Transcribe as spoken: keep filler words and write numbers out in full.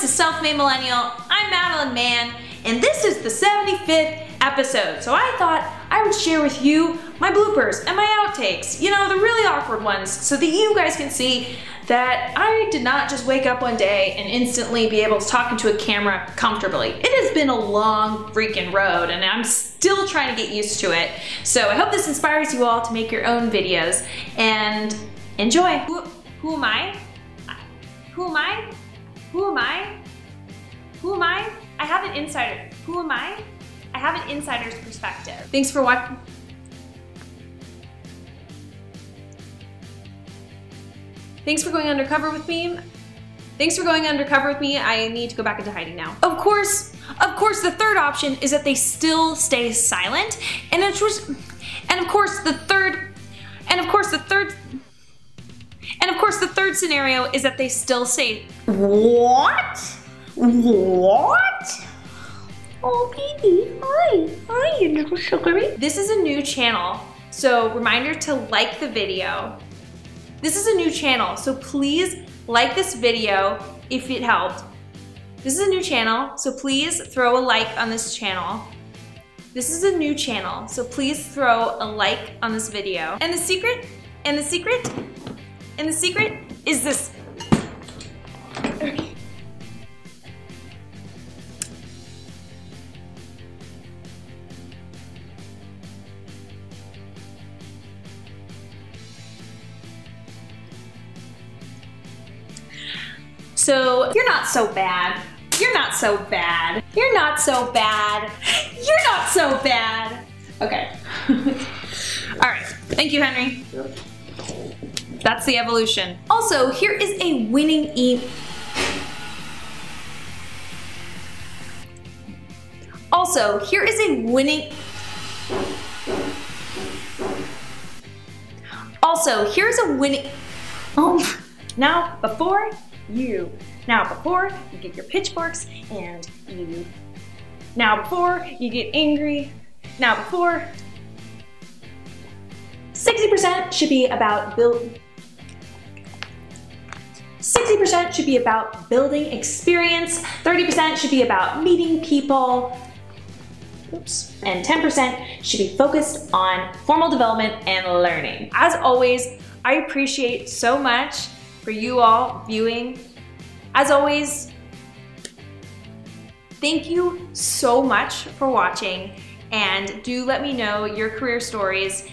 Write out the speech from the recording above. guys, the Self Made Millennial. I'm Madeline Mann, and this is the seventy-fifth episode. So I thought I would share with you my bloopers and my outtakes, you know, the really awkward ones, so that you guys can see that I did not just wake up one day and instantly be able to talk into a camera comfortably. It has been a long freaking road, and I'm still trying to get used to it. So I hope this inspires you all to make your own videos and enjoy. Who, who am I? Who am I? Who am I? Who am I? I have an insider. Who am I? I have an insider's perspective. Thanks for watching. Thanks for going undercover with me. Thanks for going undercover with me. I need to go back into hiding now. Of course, of course, the third option is that they still stay silent. And of course, and of course the third, and of course the third, and of course the third scenario is that they still say, what? What? Oh, baby, hi, hi, you little sugary. This is a new channel, so reminder to like the video. This is a new channel, so please like this video if it helped. This is a new channel, so please throw a like on this channel. This is a new channel, so please throw a like on this video. And the secret, and the secret, and the secret is this. So you're not so bad. You're not so bad. You're not so bad. You're not so bad. Okay. All right. Thank you, Henry. That's the evolution. Also, here is a winning e. Also, here is a winning. Also, here's a winning. Oh, now before. You. Now before you get your pitchforks and you. Now before you get angry. Now before. sixty percent should be about build. sixty percent should be about building experience. thirty percent should be about meeting people. Oops. And ten percent should be focused on formal development and learning. As always, I appreciate so much for you all viewing. As always, thank you so much for watching, and do let me know your career stories